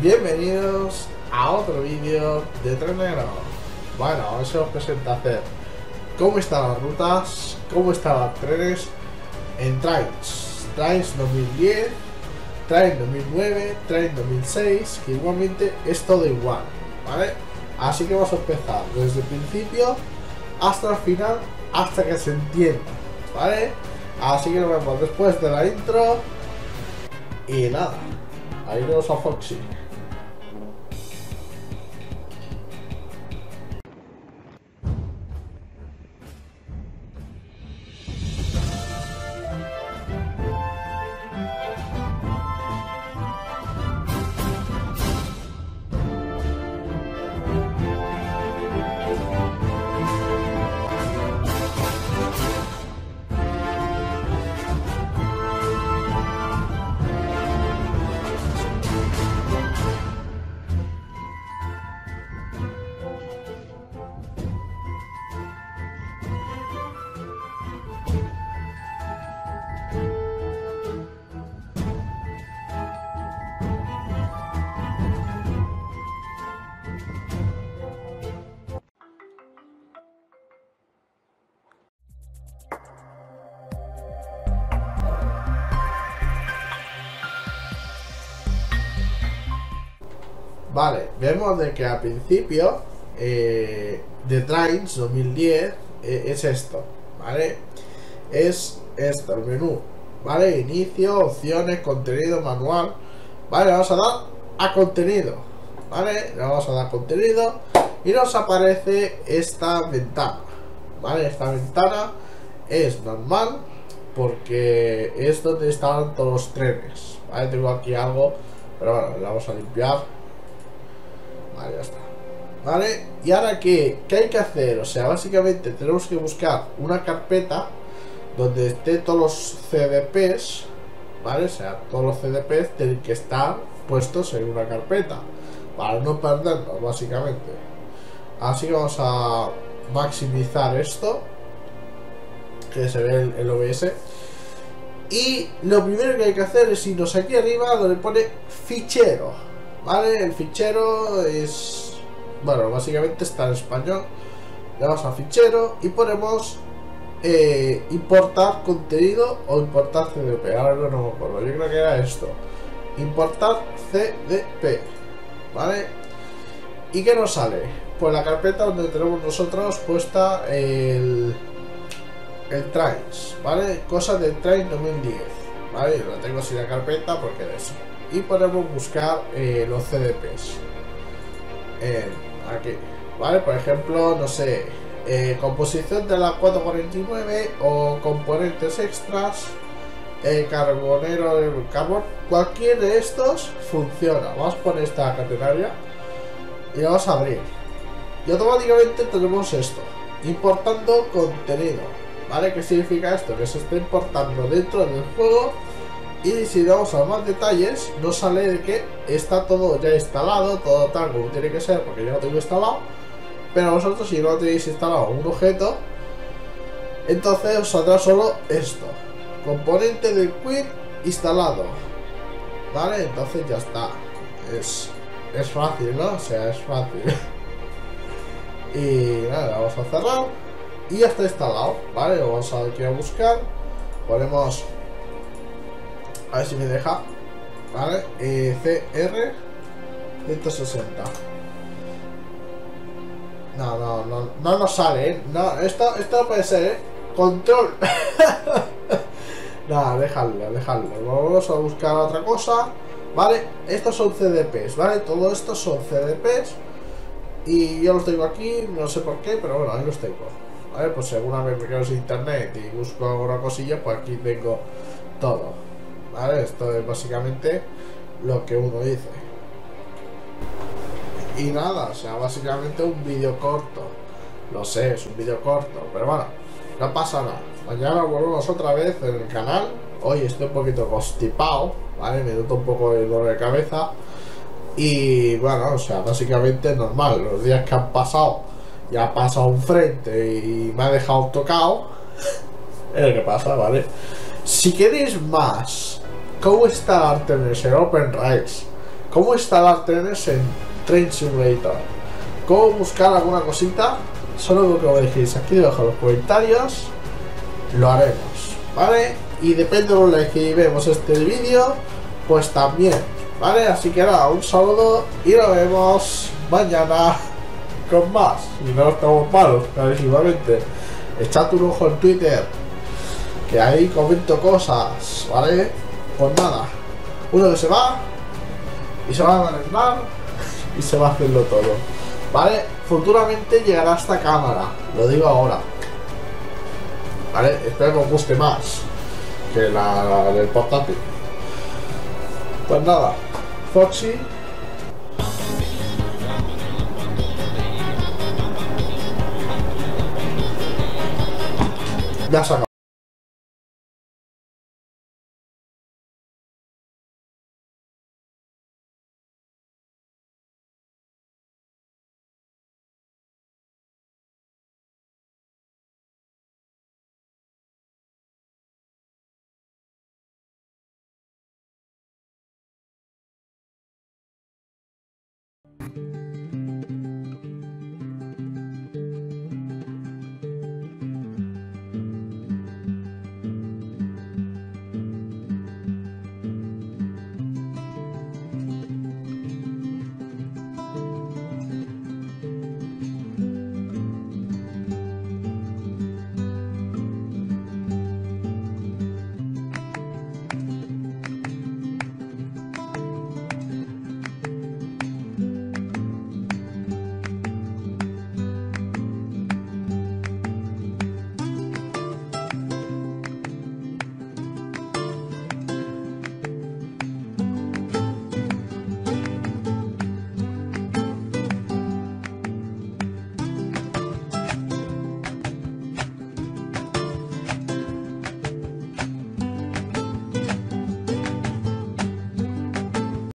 Bienvenidos a otro vídeo de Trainero. Bueno, hoy se os presenta hacer cómo están las rutas, cómo están las trenes en Trainz. Trainz 2010, Trainz 2009, Trainz 2006, que igualmente es todo igual, ¿vale? Así que vamos a empezar desde el principio hasta el final, hasta que se entienda, ¿vale? Así que nos vemos después de la intro y nada, ahí vemos a Foxy. Vale, vemos de que al principio de Trainz 2010 es esto, ¿vale? Es esto, el menú, ¿vale? Inicio, opciones, contenido, manual, ¿vale? Le vamos a dar a contenido, ¿vale? Le vamos a dar contenido y nos aparece esta ventana, ¿vale? Esta ventana es normal porque es donde estaban todos los trenes, ¿vale? Tengo aquí algo, pero bueno, lo vamos a limpiar. Vale, ya está. Vale, y ahora ¿qué hay que hacer? O sea, básicamente tenemos que buscar una carpeta donde esté todos los CDPs, ¿vale? O sea, todos los CDPs tienen que estar puestos en una carpeta para no perdernos, básicamente. Así que vamos a maximizar esto, que se ve el OBS. Y lo primero que hay que hacer es irnos aquí arriba donde pone fichero. Vale, el fichero es... bueno, básicamente está en español. Le vamos a fichero y ponemos importar contenido o importar CDP. Ahora no me acuerdo, yo creo que era esto. Importar CDP. Vale. ¿Y qué nos sale? Pues la carpeta donde tenemos nosotros puesta el Trainz, ¿vale? Cosas de Trainz 2010. Vale, yo la tengo así la carpeta porque de eso. Y podemos buscar los CDPs aquí, ¿vale? Por ejemplo, no sé, composición de la 449 o componentes extras, carbonero, carbón, cualquier de estos funciona. Vamos a poner esta categoría y vamos a abrir. Y automáticamente tenemos esto, importando contenido, ¿vale? ¿Qué significa esto? Que se está importando dentro del juego. Y si damos a más detalles, nos sale de que está todo ya instalado, todo tal como tiene que ser, porque yo lo tengo instalado. Pero vosotros, si no tenéis instalado un objeto, entonces os saldrá solo esto: componente del quit instalado. Vale, entonces ya está. Es fácil, ¿no? O sea, es fácil. Y nada, vamos a cerrar. Y ya está instalado. Vale, lo vamos a buscar. Ponemos. A ver si me deja, ¿vale? CR 160. No nos sale, ¿eh? No, esto no puede ser, ¿eh? Control. Nada, dejadlo. Vamos a buscar otra cosa, ¿vale? Estos son CDPs, ¿vale? Todo esto son CDPs. Y yo los tengo aquí, no sé por qué, pero bueno, ahí los tengo. ¿Vale? Pues si alguna vez me quedo sin internet y busco alguna cosilla, pues aquí tengo todo. Vale, esto es básicamente lo que uno dice. Y nada, o sea, básicamente un vídeo corto. Lo sé, es un vídeo corto, pero bueno, no pasa nada. Mañana volvemos otra vez en el canal. Hoy estoy un poquito constipado, ¿vale? Me noto un poco de dolor de cabeza. Y bueno, o sea, básicamente normal. Los días que han pasado, ya ha pasado un frente y me ha dejado tocado. Es lo que pasa, ¿vale? Si queréis más, ¿cómo instalar Trainz en Open Rails? ¿Cómo instalar Trainz en Train Simulator? ¿Cómo buscar alguna cosita? Solo lo que me dejéis aquí debajo en los comentarios, lo haremos, ¿vale? Y depende de los likes que vemos este vídeo, pues también, ¿vale? Así que nada, un saludo y nos vemos mañana con más. Y no estamos malos, clarísimamente. Echad un ojo en Twitter, que ahí comento cosas, ¿vale? Pues nada, uno que se va, y se va a arreglar, y se va a hacerlo todo, ¿vale? Futuramente llegará esta cámara, lo digo ahora, ¿vale? Espero que os guste más que la del portátil. Pues nada, Foxy. Ya se acabó.